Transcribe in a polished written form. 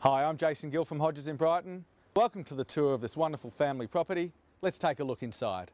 Hi, I'm Jason Gill from Hodges in Brighton. Welcome to the tour of this wonderful family property. Let's take a look inside.